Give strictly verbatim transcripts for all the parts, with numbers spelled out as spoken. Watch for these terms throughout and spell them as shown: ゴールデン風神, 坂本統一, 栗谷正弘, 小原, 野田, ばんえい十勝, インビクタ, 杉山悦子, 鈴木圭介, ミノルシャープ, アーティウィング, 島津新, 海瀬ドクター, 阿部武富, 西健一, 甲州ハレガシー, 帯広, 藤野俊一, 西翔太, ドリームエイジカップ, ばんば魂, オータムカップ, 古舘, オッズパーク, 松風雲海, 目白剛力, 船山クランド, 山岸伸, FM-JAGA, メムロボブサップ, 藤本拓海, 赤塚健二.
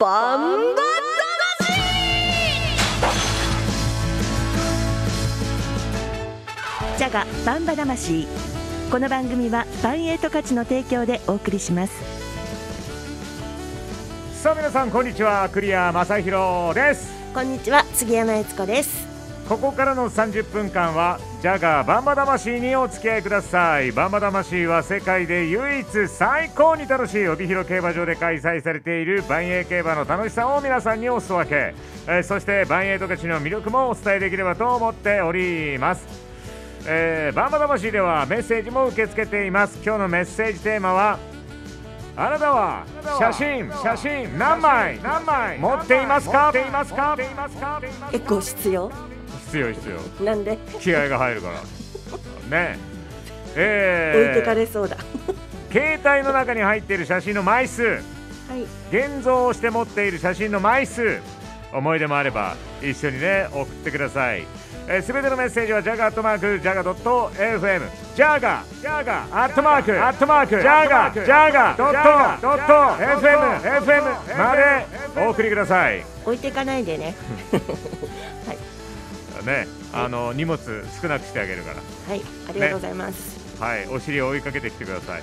バンバ魂！ジャガバンバ魂。この番組はバンエイト価値の提供でお送りします。さあ皆さんこんにちは、栗谷正弘です。こんにちは、杉山悦子です。ここからのさんじゅっぷんかんはジャガーバンバ魂にお付き合いください。バンバ魂は世界で唯一最高に楽しい帯広競馬場で開催されている万栄競馬の楽しさを皆さんにお裾分け、えー、そして万栄とかちの魅力もお伝えできればと思っております。えー、バンバ魂ではメッセージも受け付けています。今日のメッセージテーマは、あなたは写真写真何枚何枚持っていますか？エコー必要必要必要。なんで？気合が入るからねえ。えー、置いてかれそうだ。携帯の中に入っている写真の枚数、はい、現像をして持っている写真の枚数、思い出もあれば一緒にね送ってください。すべてのメッセージはジャガアットマークジャガドット エフエム、 ジャガジャガアットマークアットマークジャガジャガドットドット エフエム エフエム までお送りください。置いていかないでね。はい。ね、あの荷物少なくしてあげるから。はい、ありがとうございます。はい、お尻を追いかけてきてください。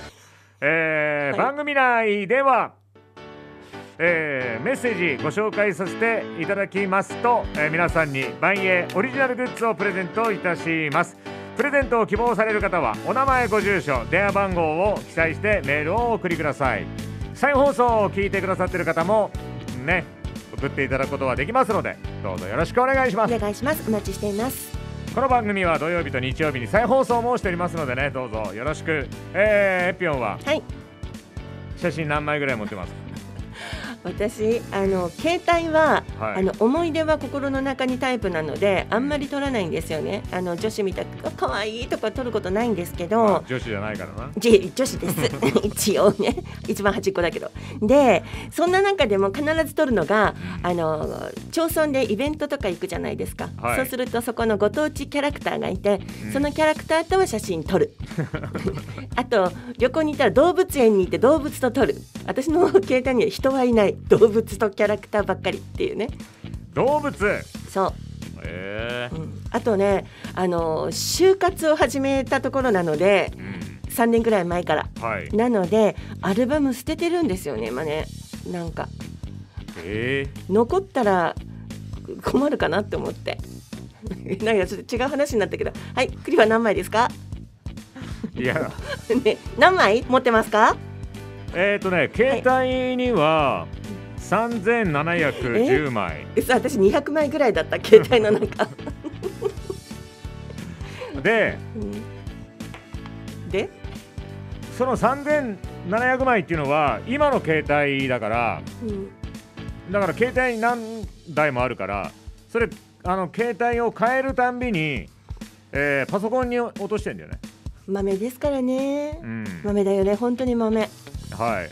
えー、番組内では。えー、メッセージご紹介させていただきますと、えー、皆さんにバンエイオリジナルグッズをプレゼントいたします。プレゼントを希望される方はお名前、ご住所、電話番号を記載してメールをお送りください。再放送を聞いてくださっている方もね、送っていただくことはできますので、どうぞよろしくお願いします。お願いします。お待ちしています。この番組は土曜日と日曜日に再放送もしておりますのでね、どうぞよろしく。えー、エピオンは、はい、写真何枚ぐらい持ってます？私あの携帯は、はい、あの思い出は心の中にタイプなのであんまり撮らないんですよね。あの女子みたくかわいいとか撮ることないんですけど、まあ、女子じゃないからな。じ女子です。一応ね、一番端っこだけど。でそんな中でも必ず撮るのが、あの町村でイベントとか行くじゃないですか、はい、そうするとそこのご当地キャラクターがいて、うん、そのキャラクターとは写真撮る。あと旅行に行ったら動物園に行って動物と撮る。私の携帯には人はいない、動物とキャラクターばっかりっていうね。動物そう、えーうん、あとね、あの就活を始めたところなので、うん、さんねんぐらい前から、はい、なのでアルバム捨ててるんですよね今ね。なんか、えー、残ったら困るかなって思って。なんかちょっと違う話になったけど、はい、栗は何枚ですか？いや、ね、何枚持ってますか？えーとね、携帯にはさんぜんななひゃくじゅうまい、えー、私にひゃくまいぐらいだった、携帯の中。で、うん、でそのさんぜんななひゃくまいっていうのは今の携帯だから、うん、だから携帯に何台もあるから、それあの携帯を変えるたんびに、えー、パソコンに落としてんだよね。豆ですからね、うん、豆だよね、本当に豆。はい、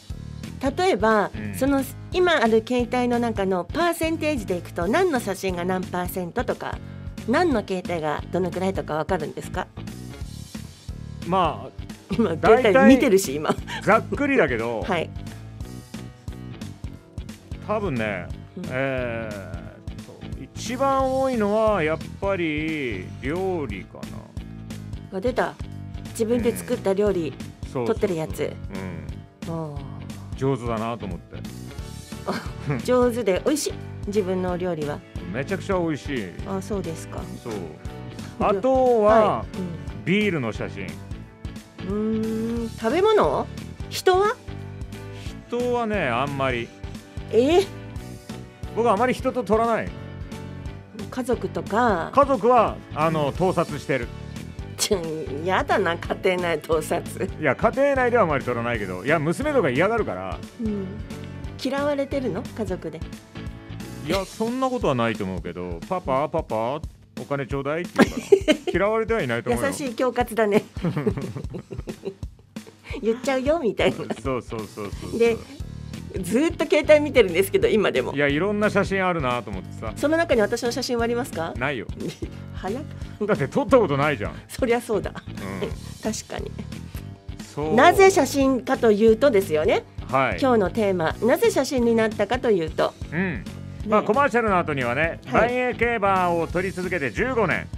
例えば、うん、その今ある携帯の中のパーセンテージでいくと、何の写真が何パーセントとか何の携帯がどのくらいとか分かるんですか？まあ今携帯見てるし今ざっくりだけど、はい、多分ね、うん、えー、一番多いのはやっぱり料理かなが出た。自分で作った料理、うん、撮ってるやつ、そうそうそう、うん、上手だなと思って。上手で美味しい。自分の料理はめちゃくちゃ美味しい。あ、そうですか。そう。あとは、はい、うん、ビールの写真。うーん、食べ物？人は？人はね、あんまり。えー、僕はあまり人と撮らない。家族とか。家族はあの盗撮してる。やだな、家庭内盗撮。いや、家庭内ではあまり撮らないけど、いや娘とか嫌がるから、うん、嫌われてるの家族で。いや、そんなことはないと思うけど、パパパパお金ちょうだいって言うから嫌われてはいないと思うよ。優しい恐喝だね。言っちゃうよみたいな。そうそうそうそうそう。でずっと携帯見てるんですけど今でも。いや、いろんな写真あるなと思ってさ。その中に私の写真はありますか？ないよ。早くだって撮ったことないじゃん。そりゃそうだ、うん、確かに。そう、なぜ写真かというとですよね、はい、今日のテーマなぜ写真になったかというと、うん、まあ、コマーシャルの後にはね、はい、万栄競馬を撮り続けてじゅうごねん、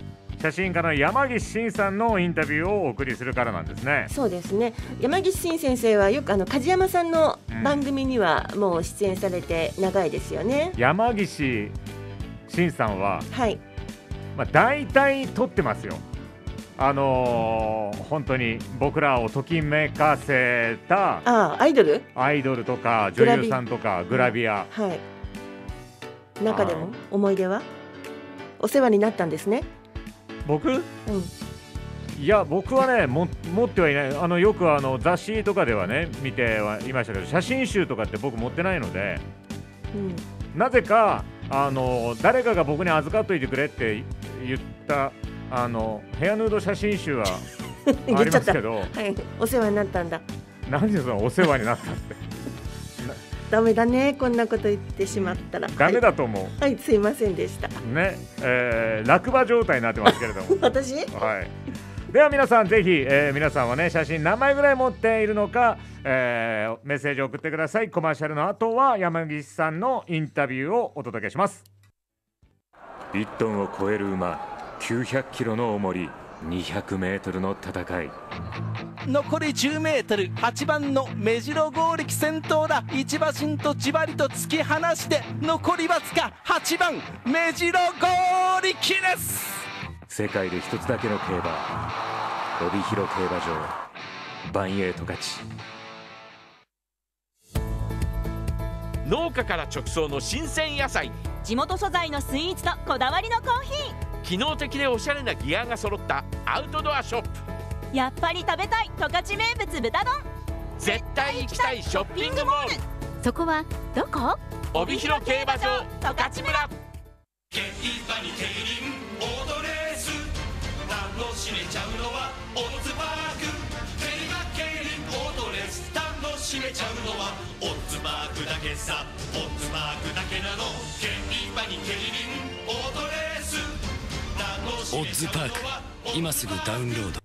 写真家の山岸伸さんのインタビューをお送りするからなんですね。そうですね、山岸伸先生はよくあの梶山さんの番組にはもう出演されて長いですよね、うん、山岸伸さんは、はい、まあ、大体撮ってますよ。あのー、本当に僕らをときめかせたああアイドルアイドルとか女優さんとかグラビア、はい、中でも思い出はお世話になったんですね、僕、うん、いや僕はねも持ってはいない。あのよくあの雑誌とかではね見てはいましたけど、写真集とかって僕持ってないので、うん、なぜかあの誰かが僕に預かっといてくれって言ったあのヘアヌード写真集はありますけど、はい、お世話になったんだ。何でそのお世話になったってダメだね、こんなこと言ってしまったらダメだと思う、はい、はい、すいませんでしたね、えー、落馬状態になってますけれども私、はい、では皆さんぜひ、えー、皆さんはね写真何枚ぐらい持っているのか、えー、メッセージを送ってください。コマーシャルの後は山岸さんのインタビューをお届けします。いちトンを超える馬、きゅうひゃくキロの重り、にひゃくメートルの戦い、残り じゅうメートル、はちばんの目白剛力先頭だ。一馬身とじわりと突き放して残りわずか、はちばん目白剛力です。世界で一つだけの競馬、帯広競馬場、万栄十勝。農家から直送の新鮮野菜、地元素材のスイーツとこだわりのコーヒー、機能的でおしゃれなギアが揃ったアウトドアショップ。やっぱり食べたい十勝名物豚丼、絶対行きたいショッピングモール、そこはどこ？帯広競馬場十勝村。競馬に競輪、オートレース楽しめちゃうのはオッズパーク。競馬競輪オートレース楽しめちゃうのはオッズパークだけさ、オッズパークだけなの。競馬に競輪オートレースオッズパーク、今すぐダウンロード。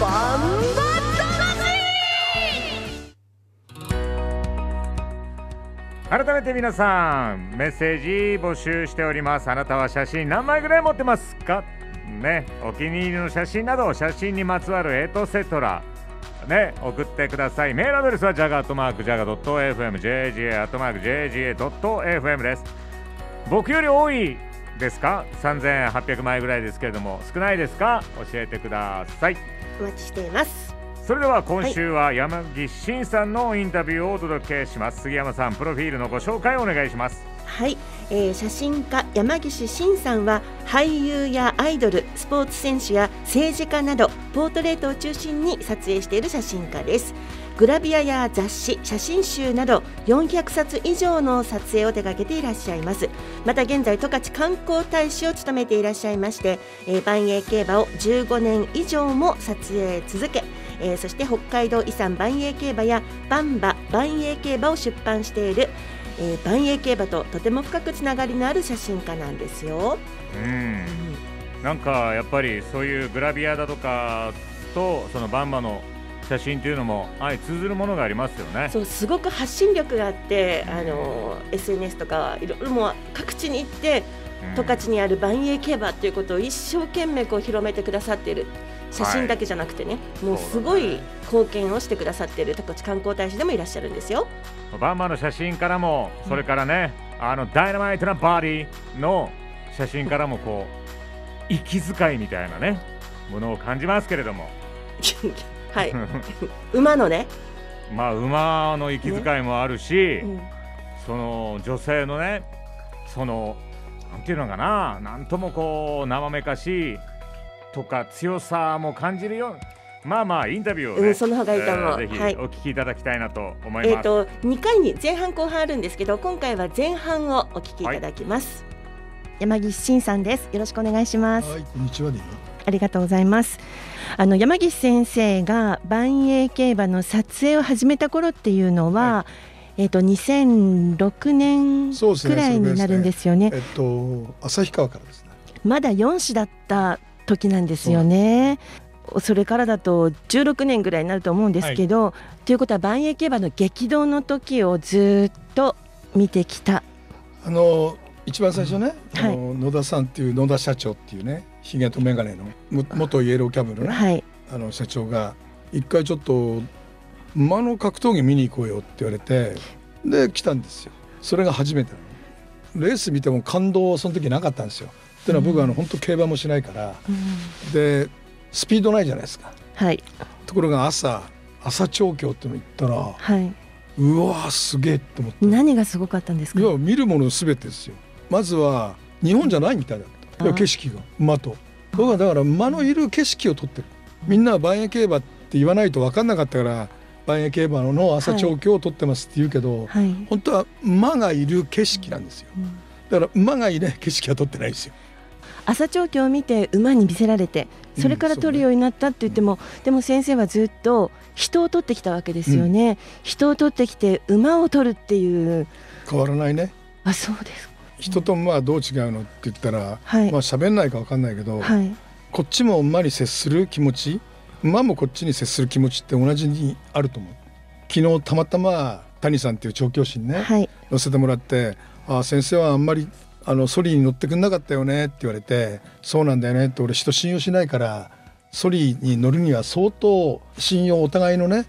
バンバ魂。改めて皆さんメッセージ募集しております。あなたは写真何枚ぐらい持ってますかね、お気に入りの写真など写真にまつわるエトセトラね、送ってください。メールアドレスは ジャガーアットマークジャガードットエフエム ジェイジェーアットマークジェイジェードットエフエム です。僕より多いですか？さんぜんはっぴゃくまいぐらいですけれども、少ないですか？教えてください。お待ちしています。それでは今週は山岸伸さんのインタビューをお届けします、はい、杉山さんプロフィールのご紹介をお願いします。はい、えー、写真家山岸伸さんは俳優やアイドル、スポーツ選手や政治家などポートレートを中心に撮影している写真家です。グラビアや雑誌、写真集などよんひゃくさつ以上の撮影を手掛けていらっしゃいます。また現在十勝観光大使を務めていらっしゃいまして、えー、万栄競馬をじゅうごねん以上も撮影続け、えー、そして北海道遺産万栄競馬やバンバ万栄競馬を出版している、えー、万栄競馬ととても深くつながりのある写真家なんですよ。うん、うん、なんかやっぱりそういうグラビアだとかとそのバンバの写真というのも相通ずるものがありますよね。そうすごく発信力があって、あのー、エスエヌエス とかいろいろもう各地に行って十勝にある万栄競馬ということを一生懸命こう広めてくださっている。写真だけじゃなくてね、はい、もうすごい貢献をしてくださっている十勝観光大使でもいらっしゃるんですよ。バンバの写真からも、それからね、うん、あのダイナマイトなバディの写真からもこう息遣いみたいなねものを感じますけれどもはい馬のね、まあ馬の息遣いもあるし、ね、うん、その女性のね、そのなんていうのかな、なんともこう生めかしいとか強さも感じるよ。まあまあインタビューを、ね、うん、その方がいいと思う、えー、ぜひお聞きいただきたいなと思います、はい、えー、とにかいに前半後半あるんですけど、今回は前半をお聞きいただきます、はい、山岸伸さんです。よろしくお願いします、はい、こんにちは、ね、ありがとうございます。あの山岸先生が万栄競馬の撮影を始めた頃っていうのは、はい、えー、とにせんろくねんくらいになるんですよね。旭川からですね、まだよんしだった時なんですよね。それからだとじゅうろくねんぐらいになると思うんですけど、はい、ということはばんえい競馬の激動の時をずっと見てきた。あの一番最初ね、うん、あのはい、野田さんっていう野田社長っていうね、ひげと眼鏡の元イエローキャブのね、はい、あの社長が一回ちょっと馬の格闘技見に行こうよって言われて、で来たんですよ。それが初めてのレース見ても感動はその時なかったんですよ。っていうのは僕はあの本当競馬もしないから、うん、でスピードないじゃないですか、はい、ところが朝朝調教っての行ったら、はい、うわーすげえと思って。何がすごかったんですか？いや見るものすべてですよ。まずは日本じゃないみたいだった、うん、景色が馬と僕はだから馬のいる景色を撮ってる。みんなはばんえい競馬って言わないと分かんなかったからばんえい競馬の朝調教を撮ってますって言うけど、はいはい、本当は馬がいる景色なんですよ、うん、だから馬がいない景色は撮ってないですよ。朝調教を見て馬に見せられてそれから撮るようになったって言っても、うん、でも先生はずっと人を撮ってきたわけですよね、うん、人を撮ってきて馬を撮るっていう変わらないね。あ、そうですか。人と馬はどう違うのって言ったら、はい、まあ喋んないか分かんないけど、はい、こっちも馬に接する気持ち馬もこっちに接する気持ちって同じにあると思う。昨日たまたま谷さんっていう調教師にね、はい、乗せてもらって「あ、先生はあんまりあのソリに乗ってくんなかったよね」って言われて「そうなんだよね」って俺人信用しないからソリに乗るには相当信用お互いのね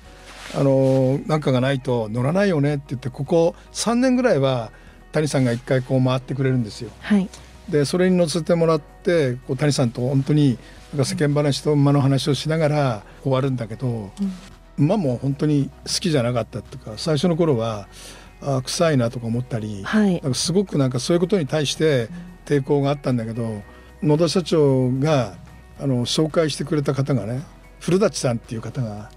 あのなんかがないと乗らないよねって言ってここさんねんぐらいは谷さんが一回こう回ってくれるんですよ。はい、でそれに乗せてもらってこう谷さんと本当になんか世間話と馬の話をしながら終わるんだけど、うん、馬も本当に好きじゃなかったっていうか最初の頃はあ臭いなとか思ったり、はい、なんかすごくなんかそういうことに対して抵抗があったんだけど、野田社長があの紹介してくれた方がね古舘さんっていう方が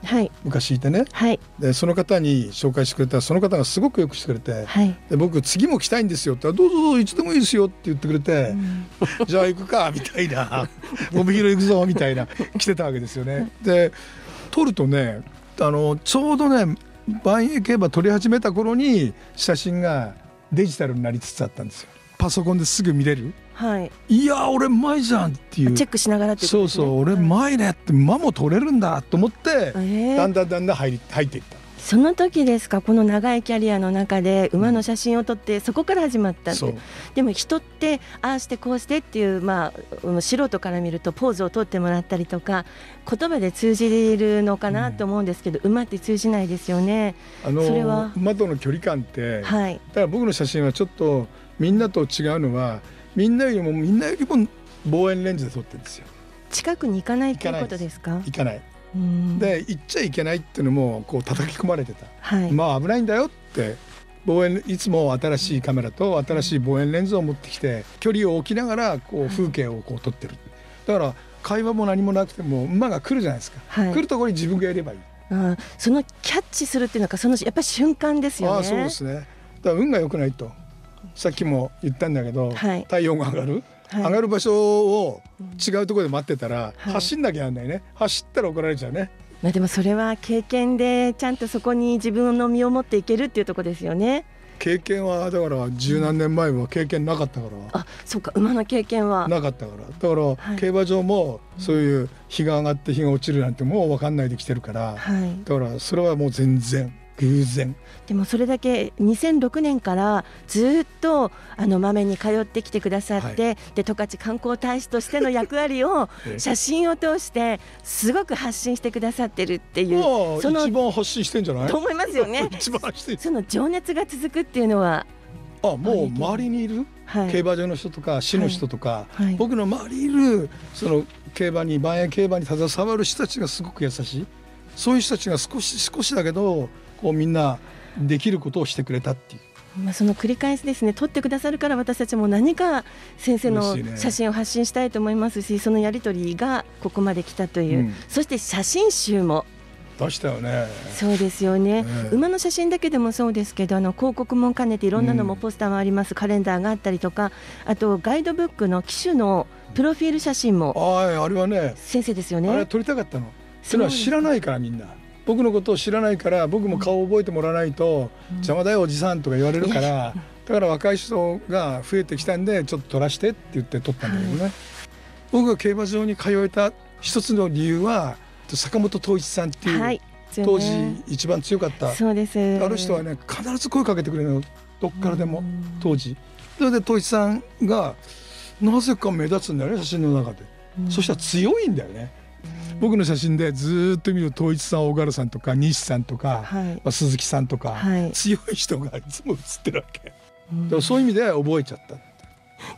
昔いてね、はい、でその方に紹介してくれたらその方がすごくよくしてくれて、はい、で僕次も来たいんですよって「どうぞどうぞいつでもいいですよ」って言ってくれて「うん、じゃあ行くか」みたいな「帯広行くぞ」みたいな来てたわけですよね。で撮るとねあのちょうどねばんえい競馬撮り始めた頃に写真がデジタルになりつつあったんですよ。パソコンですぐ見れる。はい、いや俺うまいじゃんっていうチェックしながらっていうことですね。そうそう俺うまいねって馬も取れるんだと思って、えー、だんだんだんだん入り入っていった。その時ですか。この長いキャリアの中で馬の写真を撮って、うん、そこから始まったって。でも人ってああしてこうしてっていう、まあ、素人から見るとポーズを撮ってもらったりとか言葉で通じるのかなと思うんですけど、うん、馬って通じないですよね。あのそれは馬との距離感って、はい、だから僕の写真はちょっとみんなと違うのはみんなよりもみんなよりも望遠レンズで撮ってるんですよ。近くに行かないっていうことですか？行かない。で行っちゃいけないっていうのもこう叩き込まれてた、はい、まあ危ないんだよって望遠いつも新しいカメラと新しい望遠レンズを持ってきて距離を置きながらこう風景をこう撮ってる。だから会話も何もなくても馬が来るじゃないですか、はい、来るところに自分がいればいい。あ、そのキャッチするっていうのかそのやっぱり瞬間ですよね。あ、そうですね。だから運が良くないとさっきも言ったんだけど、はい、体温が上がる、はい、上がる場所を違うところで待ってたら、はい、走んなきゃなんないね。走ったら怒られちゃうね。まあでもそれは経験でちゃんとそこに自分の身を持っていけるっていうところですよね。経験はだから十何年前は経験なかったから、うん、あ、そうか馬の経験はなかったからだから競馬場もそういう日が上がって日が落ちるなんてもう分かんないで来てるから、はい、だからそれはもう全然偶然。でもそれだけにせんろくねんからずっとあの豆に通ってきてくださって、はい、で十勝観光大使としての役割を写真を通してすごく発信してくださってるっていう、その一番発信してんじゃないと思いますよね。一番発信その情熱が続くっていうのはあもう周りにいる、はい、競馬場の人とか市の人とか、はいはい、僕の周りにいるその競馬にばんえい競馬に携わる人たちがすごく優しい。そういう人たちが少し少しだけどこうみんなできることをしてくれたっていう。まあその繰り返しですね。撮ってくださるから私たちも何か先生の写真を発信したいと思いますし、そのやり取りがここまで来たという、うん、そして写真集も出したよね。そうですよね、ね、馬の写真だけでもそうですけどあの広告も兼ねていろんなのもポスターもあります、うん、カレンダーがあったりとかあとガイドブックの騎手のプロフィール写真も、あ、あれはね先生ですよね。あれは撮りたかったのそれは知らないからみんな僕のことを知らないから僕も顔を覚えてもらわないと邪魔だよおじさんとか言われるからだから若い人が増えてきたんでちょっと撮らしてって言って撮ったんだけどね、はい、僕が競馬場に通えた一つの理由は坂本統一さんっていう、はい、当時一番強かった、そうです。あの人はね必ず声かけてくれるの、どっからでも当時。それで統一さんがなぜか目立つんだよね、写真の中で。そしたら強いんだよね。僕の写真でずっと見る統一さん、小原さんとか西さんとか、はい、鈴木さんとか、はい、強い人がいつも写ってるわけ。だからそういう意味で覚えちゃった。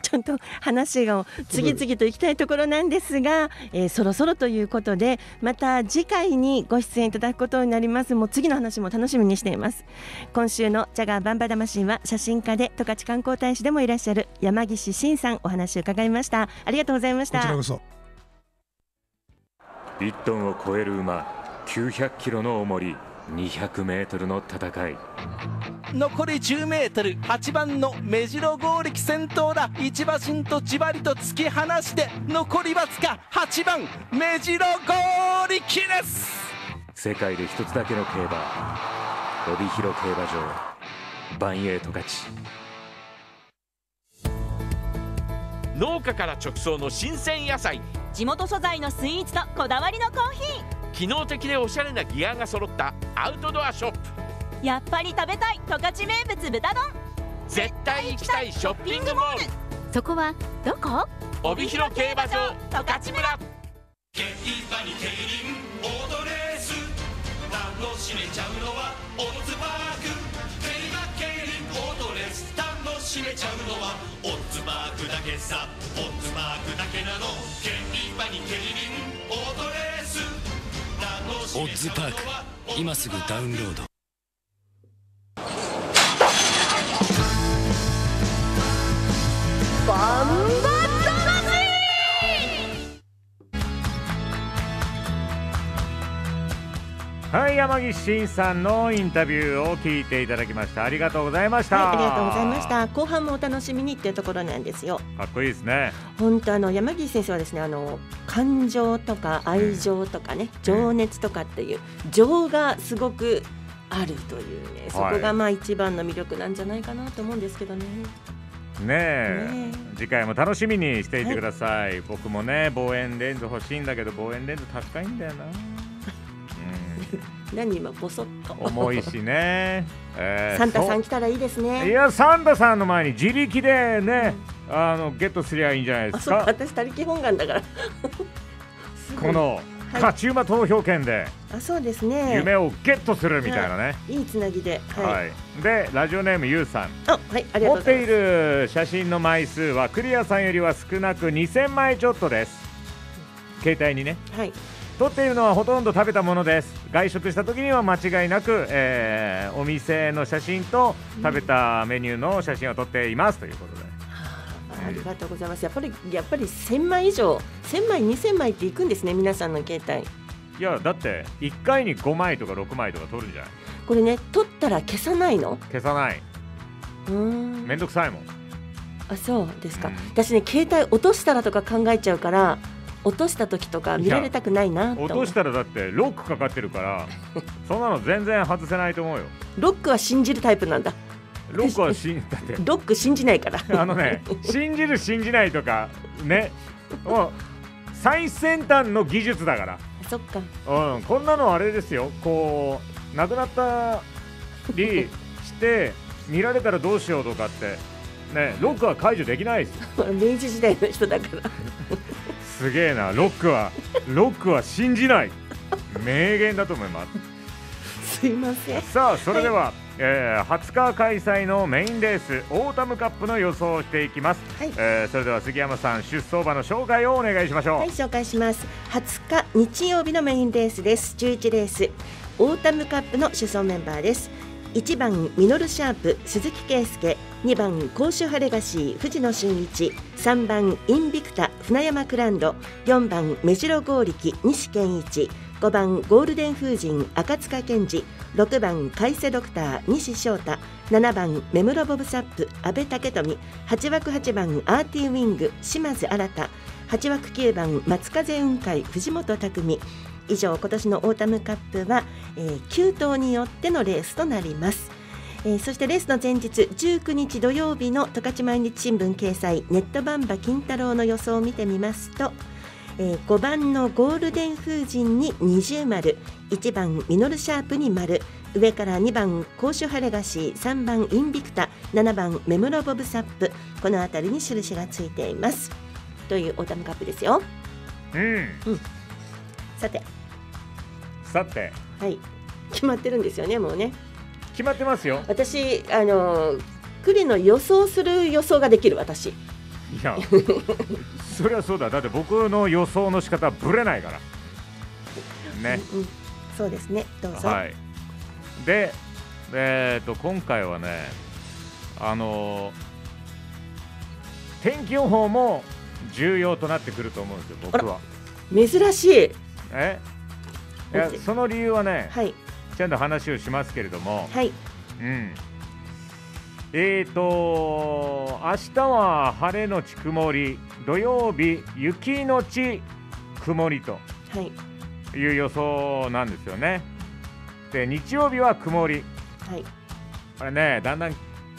ちょっと話が次々と行きたいところなんですが、えー、そろそろということで、また次回にご出演いただくことになります。もう次の話も楽しみにしています。今週のジャガーバンバ魂は、写真家で十勝観光大使でもいらっしゃる山岸伸さん、お話を伺いました。ありがとうございました。こちらこそ。いちトンを超える馬、きゅうひゃくキロの重り、にひゃくメートルの戦い。残りじゅうメートル、はちばんの目白剛力先頭だ。一馬身とじわりと突き放して、残りわずか、はちばん目白剛力です。世界で一つだけの競馬、帯広競馬場、バンエイト勝ち。農家から直送の新鮮野菜、地元素材のスイーツとこだわりのコーヒー、機能的でおしゃれなギアが揃ったアウトドアショップ。やっぱり食べたい十勝名物豚丼、絶対行きたいショッピングモール。そこはどこ？帯広競馬場十勝村。競馬に競輪、オートレース、楽しめちゃうのはオッズパーク。競馬、競輪、オートレース、楽しめちゃうのはオッズパークだけさ。オッズパークだけなの。競馬に競輪、オートレース、オッズパーク、今すぐダウンロード。バンバ魂。はい、山岸伸さんのインタビューを聞いていただきました。ありがとうございました、はい、ありがとうございました。後半もお楽しみにっていうところなんですよ。かっこいいですね。本当あの山岸先生はですね、あの感情とか愛情とかね、情熱とかっていう情がすごくあるというね、そこがまあ一番の魅力なんじゃないかなと思うんですけどね。ねえ、次回も楽しみにしていてください、はい、僕もね望遠レンズ欲しいんだけど、望遠レンズ高いんだよな、うん、何今ボソッと重いしね、えー、サンタさん来たらいいですね。いや、サンタさんの前に自力でね、うん、あのゲットすりゃいいんじゃないですか。あ、そうか、私他力本願だからこの勝ち馬投票券で、あ、そうですね、夢をゲットするみたいなね、はい、いいつなぎで、はい、はい、でラジオネームゆうさん、あ、はい、ありがとうございます。持っている写真の枚数はクリアさんよりは少なくにせんまいちょっとです。携帯にね、はい、撮っているのはほとんど食べたものです。外食した時には間違いなく、えー、お店の写真と食べたメニューの写真を撮っていますということで、ありがとうございます。やっぱりやっぱりせんまい以上、せんまい、にせんまいっていくんですね、皆さんの携帯。いや、だっていっかいにごまいとかろくまいとか取るんじゃない？これね、取ったら消さないの？消さない。うーん。めんどくさいもん。あ、そうですか。うん、私ね、携帯落としたらとか考えちゃうから、落とした時とか見られたくないなと思う。落としたらだってロックかかってるから、そんなの全然外せないと思うよ。ロックは信じるタイプなんだ。ロックは信じ、だってロック信じないからあのね、信じる信じないとかね、もう最先端の技術だから。そっか、うん、こんなのあれですよ、こうなくなったりして見られたらどうしようとかってね、ロックは解除できないです明治時代の人だからすげえな、ロックはロックは信じない名言だと思いますすいません。さあ、それでは、はい、えー、はつか開催のメインレース、オータムカップの予想をしていきます、はい、えー、それでは杉山さん、出走馬の紹介をお願いしましょう。はい、紹介します。はつか日曜日のメインレースです。じゅういちレース、オータムカップの主走メンバーです。いちばんミノルシャープ、鈴木圭介、にばん甲州ハレガシー、藤野俊一、さんばんインビクタ、船山クランド、よんばん目白剛力、西健一、ごばんゴールデン風神、赤塚健二、ろくばん海瀬ドクター、西翔太、ななばん目室ボブサップ、阿部武富、はちわくはちばんアーティウィング、島津新、はちわくきゅうばん松風雲海、藤本拓海。以上、今年のオータムカップは、えー、きゅうとうによってのレースとなります。えー、そしてレースの前日、じゅうくにち土曜日の十勝毎日新聞掲載、ネットバンバ金太郎の予想を見てみますと、えー、ごばんのゴールデン風神に二重丸、いちばんミノルシャープに丸、上からにばんコーシュハレガシー、さんばんインビクタ、ななばんメムロボブサップ、この辺りに印がついていますというオータムカップですよ。うん、うん、さてさて、はい、決まってるんですよね。もうね、決まってますよ。私あのクリの予想する予想ができる私。いやそりゃそうだ。だって僕の予想の仕方はぶれないからね、うんうん、そうですね。どうぞ。はい、で、えー、と今回はね、あの天気予報も重要となってくると思うんですよ、僕は。珍しい。えいや、その理由はね、はい、ちゃんと話をしますけれども、はい、うん、えーと明日は晴れのち曇り、土曜日雪のち曇りという予想なんですよね。で日曜日は曇り、はい、これねだんだん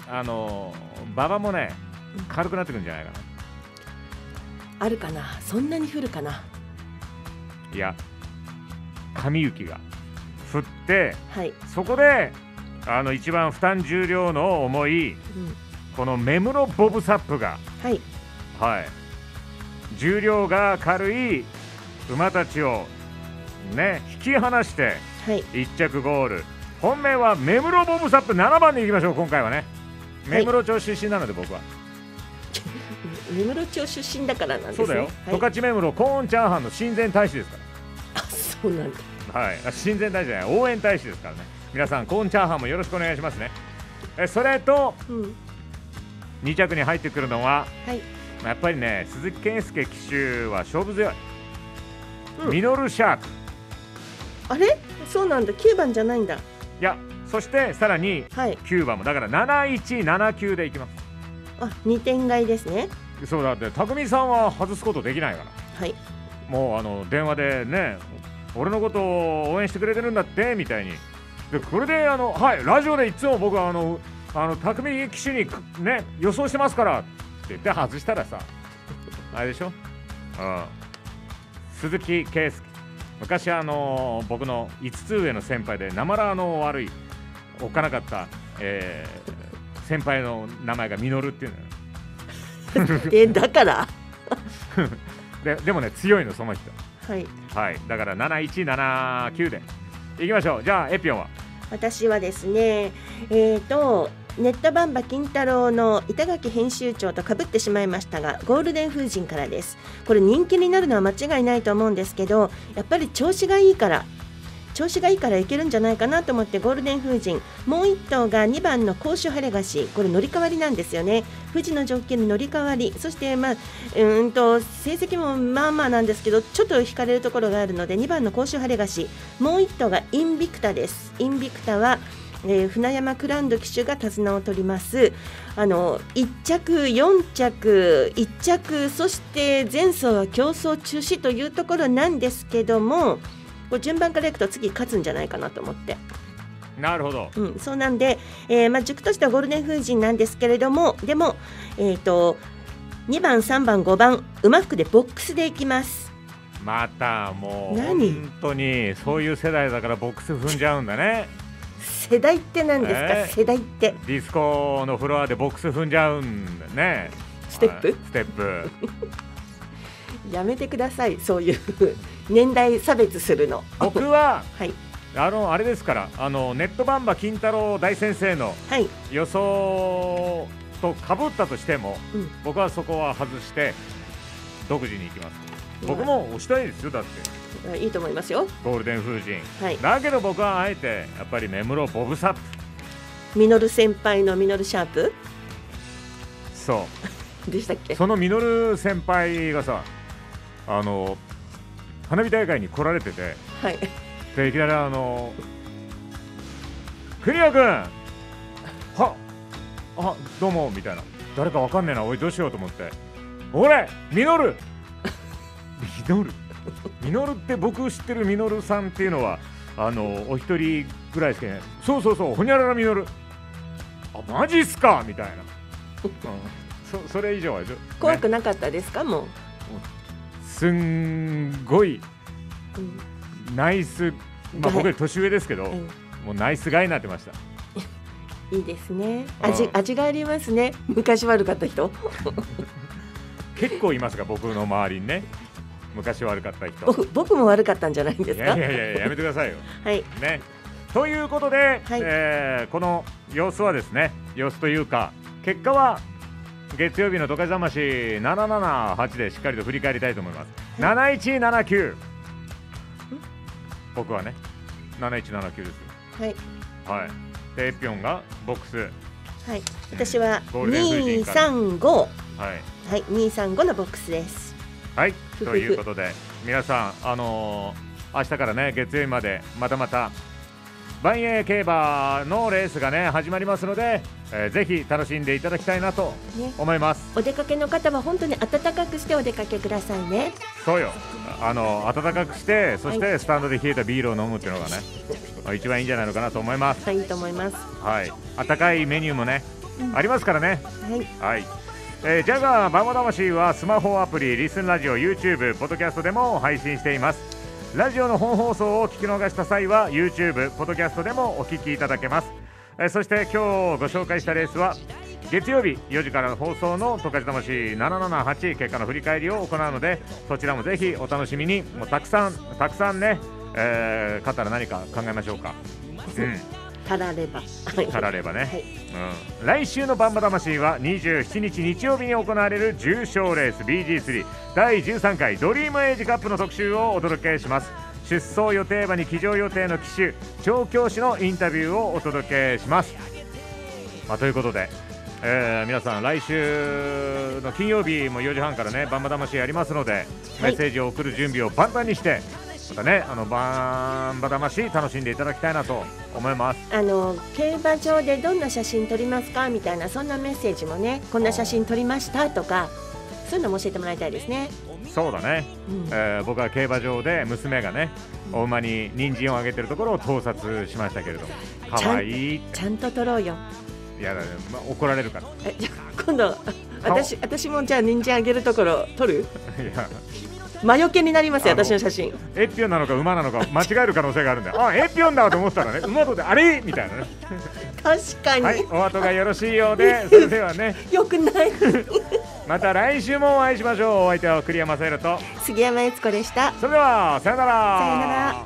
あの馬場もね軽くなってくるんじゃないかな。あるかな、そんなに降るかな。いや、神雪が降って、はい、そこであの一番負担重量の重い、うん、このメムロボブサップが、はいはい、重量が軽い馬たちを、ね、引き離していっ着ゴール、はい、本命はメムロボブサップななばんでいきましょう。今回はねメムロ町出身なので僕は、はいメムロ町出身だからなんですね。そうだよ、はい、十勝メムロコーンチャーハンの親善大使ですから。あ、そうなんだ。はい、親善大使じゃない、応援大使ですからね。皆さんコーンチャーハンもよろしくお願いしますね。えそれと、うん、に着に入ってくるのは、はい、やっぱりね鈴木健介騎手は勝負強い、うん、ミノルシャーク。あれそうなんだ、きゅうばんじゃないんだ。いや、そしてさらにきゅうばんも、はい、だからなないちななきゅうでいきます。あ、にてん買いですね。そうだって、匠さんは外すことできないから、はい、もうあの電話でね、俺のことを応援してくれてるんだってみたいに。でこれであの、はい、ラジオでいつも僕はあのあの匠騎手に、ね、予想してますからって言って外したらさあれでしょ、うん、鈴木圭介、昔あの僕のいつつ上の先輩でなまらの悪いおっかなかった、えー、先輩の名前がミノルっていうのよ。えだからで, でもね強いのその人。はい、はい、だからなないちななきゅうでいきましょう。じゃあエピオンは。私はですねえーとネットバンバ金太郎の板垣編集長とかぶってしまいましたが、ゴールデン風神からです。これ人気になるのは間違いないと思うんですけど、やっぱり調子がいいから調子がいいからいけるんじゃないかなと思って、ゴールデン風神もういっ頭がにばんの甲州晴れ菓子、これ乗り換わりなんですよね。富士の条件に乗り換わり、そして、まあ、うーんと成績もまあまあなんですけどちょっと引かれるところがあるのでにばんの甲州晴れ菓子、もういっ頭がインビクタです。インビクタは、えー、船山クランド騎手が手綱を取ります。あのいっ着よん着いち着、そして前走は競争中止というところなんですけども、こう順番からいくと次勝つんじゃないかなと思って。なるほど、うん、そうなんで、えーまあ、塾としてはゴールデン風神なんですけれども、でも、えー、とにばんさんばんごばん馬服でボックスでいきます。またもう本当にそういう世代だからボックス踏んじゃうんだね。世代って何ですか、えー、世代ってディスコのフロアでボックス踏んじゃうんだね。ステップステップやめてください、そういう年代差別するの。僕は、はい、あのあれですから、あのネットバンバ金太郎大先生の予想とかぶったとしても、はい、僕はそこは外して独自に行きます、うん、僕も押したいですよ。だっていいと思いますよ、ゴールデン風神、はい、だけど僕はあえてやっぱりメムロボブサップ、ミノル先輩のミノルシャープ、そうでしたっけ。そのミノル先輩がさ、あの花火大会に来られてて、はい、でいきなりあのクリア君はあどうもみたいな、誰かわかんねえな、おいどうしようと思って、俺ミノルミノルミノルって僕知ってるミノルさんっていうのはあのお一人ぐらいしかいない。そうそうそう、ほにゃららミノル、あマジっすかみたいな、うん、そ, それ以上は怖くなかったですか。もうすんごいナイス、まあ、僕より年上ですけど、はい、もうナイスガイになってました。いいですね、味、味がありますね、昔悪かった人。結構いますか、僕の周りにね、昔悪かった人。僕、僕も悪かったんじゃないんですか。いやいやいや、やめてくださいよ。はい、ね。ということで、はい、えー、この様子はですね、様子というか、結果は月曜日のトカジ魂ななななはちでしっかりと振り返りたいと思います。なないちななきゅう。僕はね、なないちななきゅうですよ。はい。はい。で、エピョンがボックス。はい。私はにさんご。はい。はい、にさんごのボックスです。はい。ということで、皆さん、あのー、明日からね、月曜日までまたまた万栄競馬のレースがね始まりますので、えー、ぜひ楽しんでいただきたいなと思います、ね、お出かけの方は本当に暖かくしてお出かけくださいね。そうよ、あの暖かくしてそしてスタンドで冷えたビールを飲むっていうのがね、はい、一番いいんじゃないのかなと思います。はい、いいと思います。はい、暖かいメニューもね、うん、ありますからね。はい、はい、えー、ジャガー馬魂はスマホアプリ、リスンラジオ、 YouTube、 ポッドキャストでも配信しています。ラジオの本放送を聞き逃した際は YouTube、ポッドキャストでもお聞きいただけます。えそして今日ご紹介したレースは月曜日よじからの放送のトカジ魂ななななはち、結果の振り返りを行うので、そちらもぜひお楽しみに。もうたくさんたくさんね、えー、勝ったら何か考えましょうか。たら、うん、ればたらればね、はい、うん、来週のバンバ魂はにじゅうしちにち日曜日に行われる重賞レース ビージースリーだいじゅうさんかいドリームエイジカップの特集をお届けします。出走予定馬に騎乗予定の騎手、調教師のインタビューをお届けします、まあ、ということで、えー、皆さん来週の金曜日もよじはんからねバンバ魂やりますので、はい、メッセージを送る準備を万端にしてまたね、あのバンバ魂楽しんでいただきたいなと思います。あの競馬場でどんな写真撮りますかみたいな、そんなメッセージもね、こんな写真撮りましたとか、そういうのも教えてもらいたいですね。そうだね、うん、えー、僕は競馬場で娘がね、お馬に人参をあげてるところを盗撮しましたけれども、可愛い。ちゃんと撮ろうよ。いや、まあ、怒られるから。え、じゃあ今度私私もじゃあ人参あげるところ撮る？いや、魔除けになりますよ、私の写真。エピオンなのか馬なのか間違える可能性があるんだよ。あ、エピオンだと思ったらね、馬とであれみたいなね。確かに、はい、お後がよろしいようで、それではねよくないまた来週もお会いしましょう。お相手は栗山聖良と杉山悦子でした。それではさよなら。さよなら。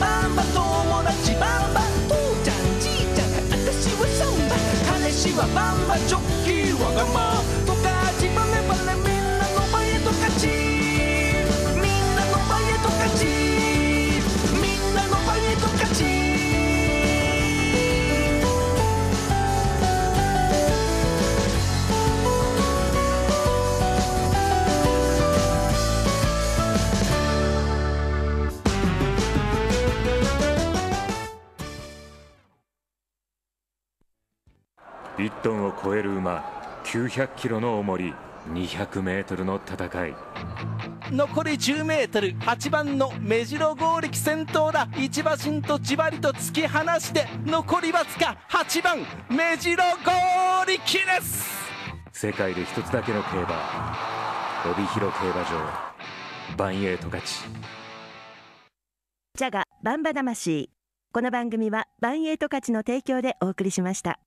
バンバ友達バンバ父ちゃんじいちゃん私はサンバ彼氏はバンバジョッキーわがまとかじバレバレみんなの前へと勝ちみんなの前へと勝ちみんなの前へと勝ちいっトンを超える馬、きゅうひゃくキロの重り、にひゃくメートルの戦い。残りじゅうメートル、はちばんの目白剛力先頭だ。一馬身とじわりと突き放して残りわずか、はちばん目白剛力です。世界で一つだけの競馬、帯広競馬場、万栄十勝。ジャガバンバ魂、この番組は万栄十勝の提供でお送りしました。